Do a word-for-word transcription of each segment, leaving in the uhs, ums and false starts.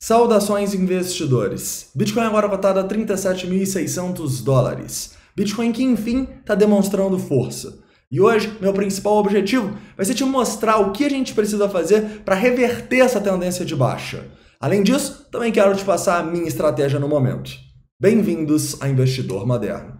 Saudações, investidores! Bitcoin agora cotado a trinta e sete mil e seiscentos dólares. Bitcoin que, enfim, está demonstrando força. E hoje, meu principal objetivo vai ser te mostrar o que a gente precisa fazer para reverter essa tendência de baixa. Além disso, também quero te passar a minha estratégia no momento. Bem-vindos a Investidor Moderno.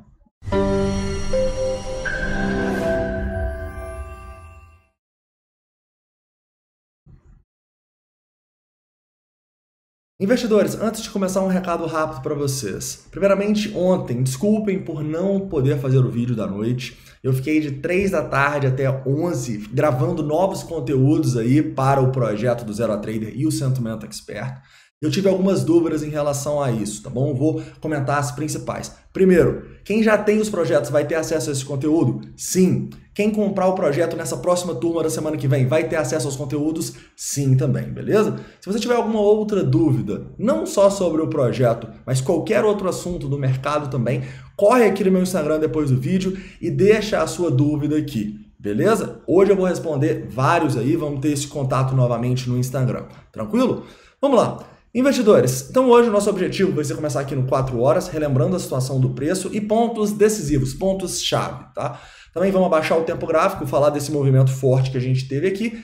Investidores, antes de começar um recado rápido para vocês. Primeiramente, ontem, desculpem por não poder fazer o vídeo da noite. Eu fiquei de três da tarde até onze, gravando novos conteúdos aí para o projeto do zero a Trader e o Sentiment Expert. Eu tive algumas dúvidas em relação a isso, tá bom? Vou comentar as principais. Primeiro, quem já tem os projetos vai ter acesso a esse conteúdo? Sim. Quem comprar o projeto nessa próxima turma da semana que vem vai ter acesso aos conteúdos? Sim também, beleza? Se você tiver alguma outra dúvida, não só sobre o projeto, mas qualquer outro assunto do mercado também, corre aqui no meu Instagram depois do vídeo e deixa a sua dúvida aqui. Beleza? Hoje eu vou responder vários aí, vamos ter esse contato novamente no Instagram. Tranquilo? Vamos lá! Investidores, então hoje o nosso objetivo vai ser começar aqui no quatro horas, relembrando a situação do preço e pontos decisivos, pontos-chave, tá? Também vamos abaixar o tempo gráfico, falar desse movimento forte que a gente teve aqui,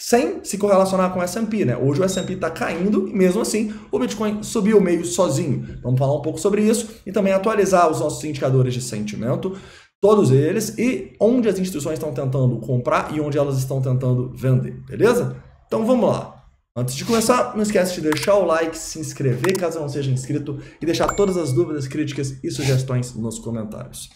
sem se correlacionar com o S and P, né? Hoje o S and P está caindo e mesmo assim o Bitcoin subiu meio sozinho. Vamos falar um pouco sobre isso e também atualizar os nossos indicadores de sentimento, todos eles, e onde as instituições estão tentando comprar e onde elas estão tentando vender, beleza? Então vamos lá. Antes de começar, não esquece de deixar o like, se inscrever caso não seja inscrito e deixar todas as dúvidas, críticas e sugestões nos comentários.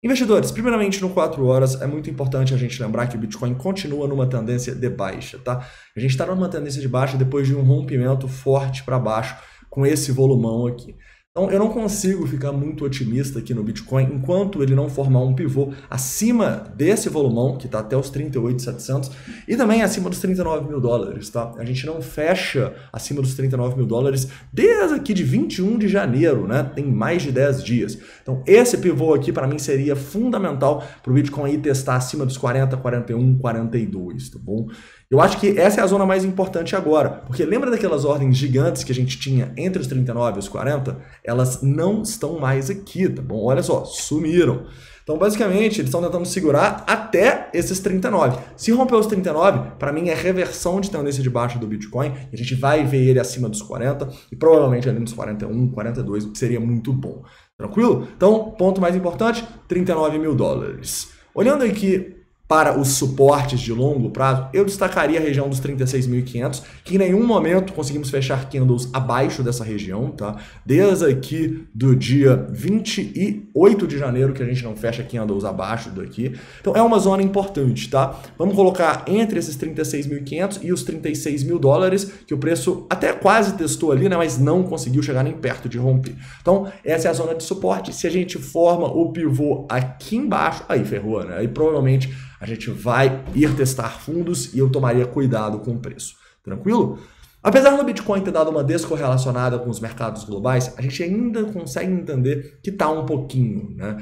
Investidores, primeiramente no quatro horas é muito importante a gente lembrar que o Bitcoin continua numa tendência de baixa, tá? A gente está numa tendência de baixa depois de um rompimento forte para baixo com esse volumão aqui. Então eu não consigo ficar muito otimista aqui no Bitcoin enquanto ele não formar um pivô acima desse volumão, que está até os trinta e oito mil e setecentos, e também acima dos trinta e nove mil dólares, tá? A gente não fecha acima dos trinta e nove mil dólares desde aqui de vinte e um de janeiro, né? Tem mais de dez dias. Então esse pivô aqui para mim seria fundamental para o Bitcoin aí testar acima dos quarenta, quarenta e um, quarenta e dois, tá bom? Eu acho que essa é a zona mais importante agora, porque lembra daquelas ordens gigantes que a gente tinha entre os trinta e nove e os quarenta? Elas não estão mais aqui, tá bom? Olha só, sumiram. Então, basicamente, eles estão tentando segurar até esses trinta e nove. Se romper os trinta e nove, para mim é reversão de tendência de baixa do Bitcoin. A gente vai ver ele acima dos quarenta e provavelmente ali nos quarenta e um, quarenta e dois, o que seria muito bom. Tranquilo? Então, ponto mais importante, trinta e nove mil dólares. Olhando aqui para os suportes de longo prazo, eu destacaria a região dos trinta e seis mil e quinhentos, que em nenhum momento conseguimos fechar candles abaixo dessa região, tá? Desde aqui do dia vinte e oito de janeiro que a gente não fecha candles abaixo daqui. Então é uma zona importante, tá? Vamos colocar entre esses trinta e seis mil e quinhentos e os trinta e seis mil dólares, que o preço até quase testou ali, né? Mas não conseguiu chegar nem perto de romper. Então essa é a zona de suporte. Se a gente forma o pivô aqui embaixo, aí ferrou, né? Aí provavelmente a gente vai ir testar fundos e eu tomaria cuidado com o preço. Tranquilo? Apesar do Bitcoin ter dado uma descorrelacionada com os mercados globais, a gente ainda consegue entender que está um pouquinho, né?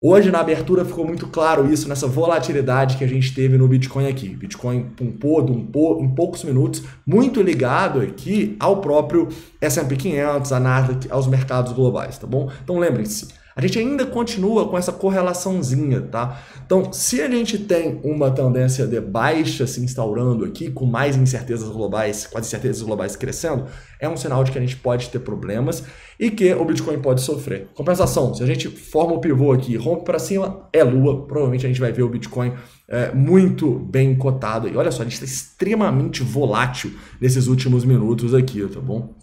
Hoje, na abertura, ficou muito claro isso, nessa volatilidade que a gente teve no Bitcoin aqui. Bitcoin pumpou, dumpou em poucos minutos, muito ligado aqui ao próprio S and P quinhentos, a NASDAQ, aos mercados globais, tá bom? Então, lembrem-se, a gente ainda continua com essa correlaçãozinha, tá? Então, se a gente tem uma tendência de baixa se instaurando aqui, com mais incertezas globais, com as incertezas globais crescendo, é um sinal de que a gente pode ter problemas e que o Bitcoin pode sofrer. Compensação, se a gente forma o pivô aqui e rompe para cima, é lua. Provavelmente a gente vai ver o Bitcoin é, muito bem cotado. E olha só, a gente está extremamente volátil nesses últimos minutos aqui, tá bom?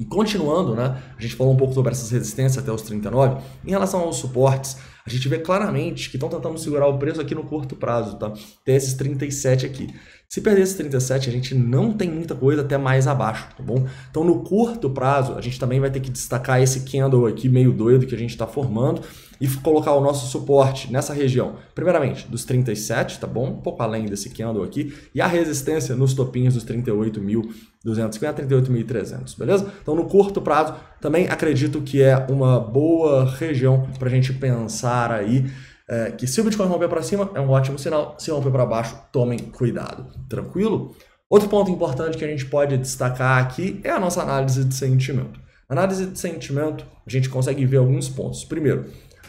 E continuando, né? A gente falou um pouco sobre essas resistências até os trinta e nove. Em relação aos suportes, a gente vê claramente que estão tentando segurar o preço aqui no curto prazo, tá? Tem esses trinta e sete aqui. Se perder esses trinta e sete, a gente não tem muita coisa até mais abaixo, tá bom? Então, no curto prazo, a gente também vai ter que destacar esse candle aqui meio doido que a gente está formando e colocar o nosso suporte nessa região. Primeiramente, dos trinta e sete, tá bom? Um pouco além desse candle aqui. E a resistência nos topinhos dos trinta e oito mil duzentos e cinquenta, trinta e oito mil e trezentos, beleza? Então, no curto prazo, também acredito que é uma boa região para a gente pensar aí é, que se o Bitcoin romper para cima, é um ótimo sinal. Se romper para baixo, tomem cuidado. Tranquilo? Outro ponto importante que a gente pode destacar aqui é a nossa análise de sentimento. Na análise de sentimento, a gente consegue ver alguns pontos. Primeiro,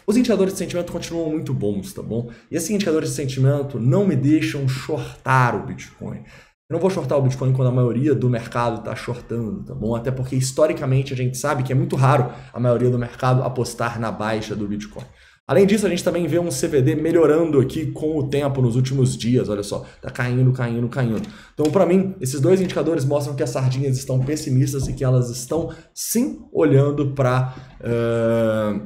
os indicadores de sentimento continuam muito bons, tá bom? E esses indicadores de sentimento não me deixam shortar o Bitcoin. Eu não vou shortar o Bitcoin quando a maioria do mercado está shortando, tá bom? Até porque, historicamente, a gente sabe que é muito raro a maioria do mercado apostar na baixa do Bitcoin. Além disso, a gente também vê um C V D melhorando aqui com o tempo nos últimos dias, olha só, tá caindo, caindo, caindo. Então, para mim, esses dois indicadores mostram que as sardinhas estão pessimistas e que elas estão, sim, olhando para uh,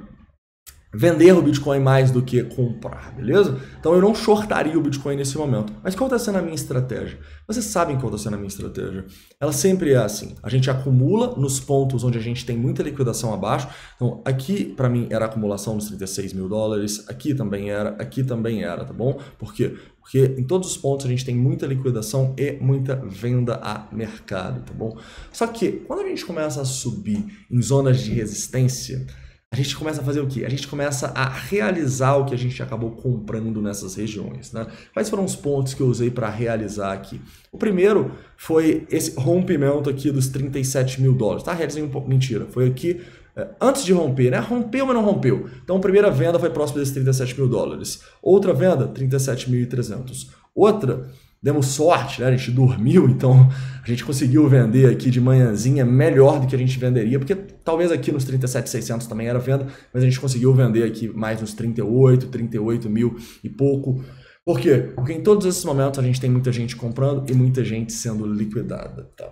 vender o Bitcoin mais do que comprar, beleza? Então, eu não shortaria o Bitcoin nesse momento. Mas qual está sendo a minha estratégia? Vocês sabem qual está sendo a minha estratégia. Ela sempre é assim, a gente acumula nos pontos onde a gente tem muita liquidação abaixo. Então aqui para mim era a acumulação dos trinta e seis mil dólares, aqui também era, aqui também era, tá bom? Por quê? Porque em todos os pontos a gente tem muita liquidação e muita venda a mercado, tá bom? Só que quando a gente começa a subir em zonas de resistência, a gente começa a fazer o quê? A gente começa a realizar o que a gente acabou comprando nessas regiões, né? Quais foram os pontos que eu usei para realizar aqui? O primeiro foi esse rompimento aqui dos trinta e sete mil dólares, tá? Realizei um pouco, mentira, foi aqui é, antes de romper, né? Rompeu, mas não rompeu. Então, a primeira venda foi próximo desses trinta e sete mil dólares. Outra venda, trinta e sete mil e trezentos. Outra... Demos sorte, né? A gente dormiu, então a gente conseguiu vender aqui de manhãzinha melhor do que a gente venderia, porque talvez aqui nos trinta e sete mil e seiscentos também era venda, mas a gente conseguiu vender aqui mais nos trinta e oito, trinta e oito mil e pouco. Por quê? Porque em todos esses momentos a gente tem muita gente comprando e muita gente sendo liquidada. Tá?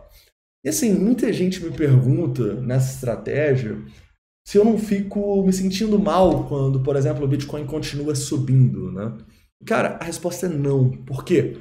E assim, muita gente me pergunta nessa estratégia se eu não fico me sentindo mal quando, por exemplo, o Bitcoin continua subindo, né? Cara, a resposta é não. Por quê?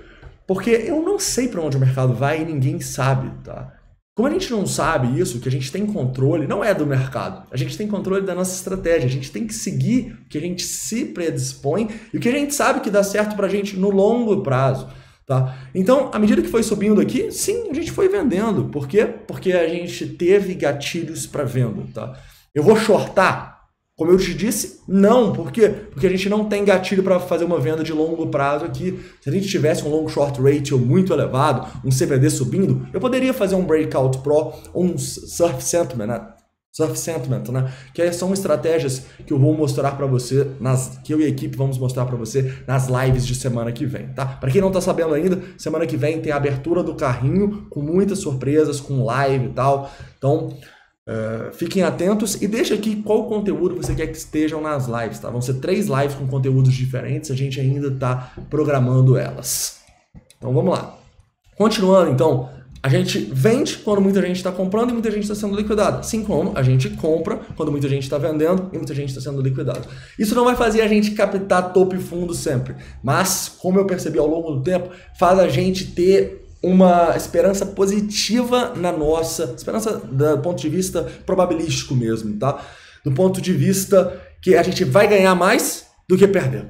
Porque eu não sei para onde o mercado vai e ninguém sabe, tá? Como a gente não sabe isso, que a gente tem controle, não é do mercado. A gente tem controle da nossa estratégia, a gente tem que seguir o que a gente se predispõe e o que a gente sabe que dá certo para a gente no longo prazo, tá? Então, à medida que foi subindo aqui, sim, a gente foi vendendo. Por quê? Porque a gente teve gatilhos para venda, tá? Eu vou shortar? Como eu te disse, não. Por quê? Porque a gente não tem gatilho para fazer uma venda de longo prazo aqui. Se a gente tivesse um long short ratio muito elevado, um C V D subindo, eu poderia fazer um breakout pro ou um surf sentiment, né? Surf sentiment, né? Que são estratégias que eu vou mostrar para você, nas, que eu e a equipe vamos mostrar para você nas lives de semana que vem, tá? Para quem não tá sabendo ainda, semana que vem tem a abertura do carrinho com muitas surpresas, com live e tal. Então... Uh, fiquem atentos e deixa aqui qual conteúdo você quer que estejam nas lives, tá? Vão ser três lives com conteúdos diferentes, a gente ainda está programando elas. Então vamos lá. Continuando então, a gente vende quando muita gente está comprando e muita gente está sendo liquidada. Assim como a gente compra quando muita gente está vendendo e muita gente está sendo liquidada. Isso não vai fazer a gente captar topo e fundo sempre, mas como eu percebi ao longo do tempo, faz a gente ter... uma esperança positiva na nossa, esperança do ponto de vista probabilístico mesmo, tá? Do ponto de vista que a gente vai ganhar mais do que perder.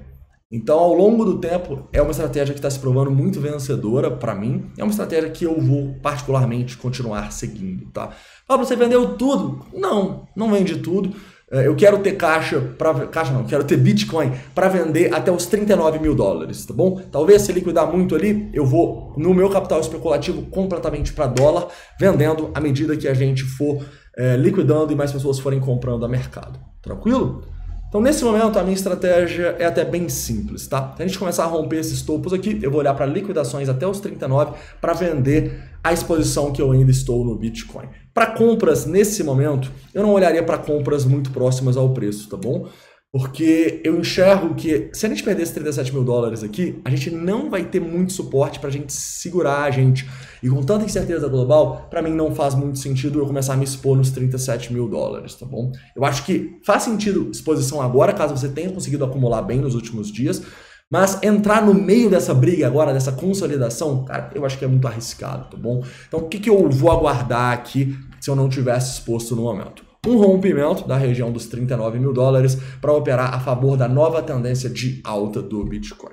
Então, ao longo do tempo, é uma estratégia que está se provando muito vencedora para mim. É uma estratégia que eu vou particularmente continuar seguindo, tá? Pablo, você vendeu tudo? Não, não vende tudo. Eu quero ter caixa, pra, caixa não, quero ter Bitcoin para vender até os trinta e nove mil dólares, tá bom? Talvez se liquidar muito ali, eu vou no meu capital especulativo completamente para dólar, vendendo à medida que a gente for é, liquidando e mais pessoas forem comprando a mercado, tranquilo? Então nesse momento a minha estratégia é até bem simples, tá? Se a gente começar a romper esses topos aqui, eu vou olhar para liquidações até os trinta e nove para vender a exposição que eu ainda estou no Bitcoin. Para compras nesse momento, eu não olharia para compras muito próximas ao preço, tá bom? Porque eu enxergo que se a gente perder esses trinta e sete mil dólares aqui, a gente não vai ter muito suporte para a gente segurar a gente. E com tanta incerteza global, para mim não faz muito sentido eu começar a me expor nos trinta e sete mil dólares, tá bom? Eu acho que faz sentido exposição agora, caso você tenha conseguido acumular bem nos últimos dias, mas entrar no meio dessa briga agora, dessa consolidação, cara, eu acho que é muito arriscado, tá bom? Então o que, que eu vou aguardar aqui se eu não tivesse exposto no momento? Um rompimento da região dos trinta e nove mil dólares para operar a favor da nova tendência de alta do Bitcoin.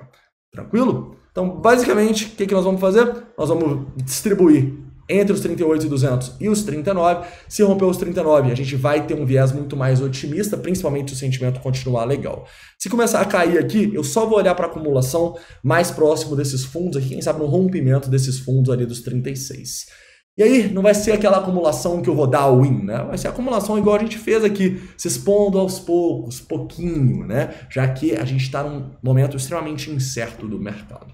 Tranquilo? Então, basicamente, o que, que nós vamos fazer? Nós vamos distribuir entre os trinta e oito mil e duzentos e os trinta e nove, se romper os trinta e nove, a gente vai ter um viés muito mais otimista, principalmente se o sentimento continuar legal. Se começar a cair aqui, eu só vou olhar para a acumulação mais próximo desses fundos aqui, quem sabe no rompimento desses fundos ali dos trinta e seis. E aí, não vai ser aquela acumulação que eu vou dar all-in, né? Vai ser a acumulação igual a gente fez aqui, se expondo aos poucos, pouquinho, né? Já que a gente está num momento extremamente incerto do mercado.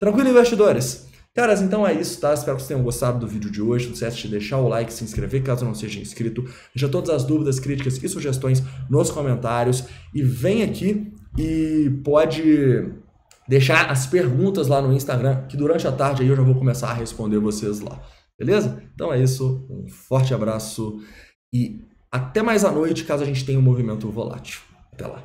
Tranquilo, investidores? Caras, então é isso, tá? Espero que vocês tenham gostado do vídeo de hoje. Não se esquece de deixar o like, se inscrever caso não seja inscrito. Deixa todas as dúvidas, críticas e sugestões nos comentários. E vem aqui e pode deixar as perguntas lá no Instagram, que durante a tarde aí eu já vou começar a responder vocês lá. Beleza? Então é isso, um forte abraço e até mais à noite, caso a gente tenha um movimento volátil. Até lá!